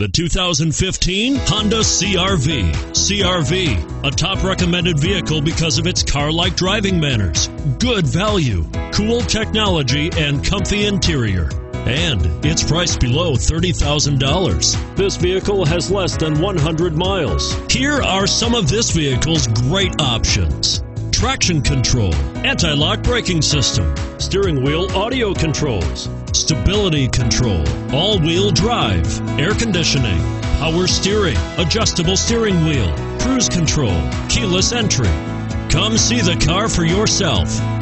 The 2015 Honda CR-V. CR-V, a top recommended vehicle because of its car-like driving manners, good value, cool technology, and comfy interior. And it's priced below $30,000. This vehicle has less than 100 miles. Here are some of this vehicle's great options: traction control, anti-lock braking system, steering wheel audio controls, stability control, all-wheel drive, air conditioning, power steering, adjustable steering wheel, cruise control, keyless entry. Come see the car for yourself.